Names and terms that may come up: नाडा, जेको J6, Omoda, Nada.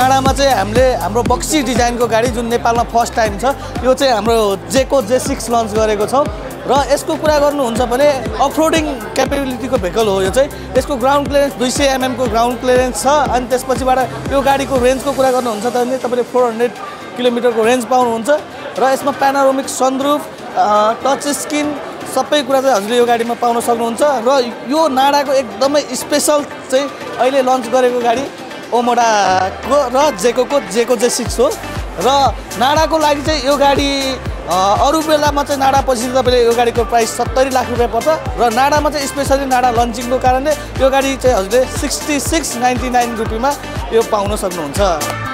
नाडामा चाहिँ हामीले हाम्रो बक्सी डिजाइनको गाडी जुन नेपालमा फर्स्ट टाइम छ यो चाहिँ हाम्रो जेको J6 लन्च गरेको छौ र यसको कुरा गर्नुहुन्छ भने अफरोडिङ क्यापेबिलिटीको भेकल हो यो चाहिँ। यसको ग्राउन्ड क्लियरेन्स 200 mm को ग्राउन्ड क्लियरेन्स छ अनि त्यसपछिबाट यो गाडीको रेन्जको कुरा गर्नुहुन्छ भने तपाईले 400 किलोमिटरको रेन्ज पाउनुहुन्छ र यसमा प्यानोरामिक सनरूफ टच स्क्रिन सबै कुरा चाहिँ हजुरले यो गाडीमा पाउन सक्नुहुन्छ र यो नाडाको एकदमै स्पेशल चाहिँ अहिले लन्च गरेको गाडी ओमोडा को र जेको J6 हो र नाडाको लागि चाहिँ यो गाडी अरु बेलामा चाहिँ नाडा पछि तपाईले यो गाडीको प्राइस 70 लाख रुपैयाँ पर्छ र नाडामा चाहिँ स्पेशली नाडा लन्चिङको कारणले यो गाडी चाहिँ हजुरले 6699 रुपैयाँमा यो पाउन सक्नुहुन्छ।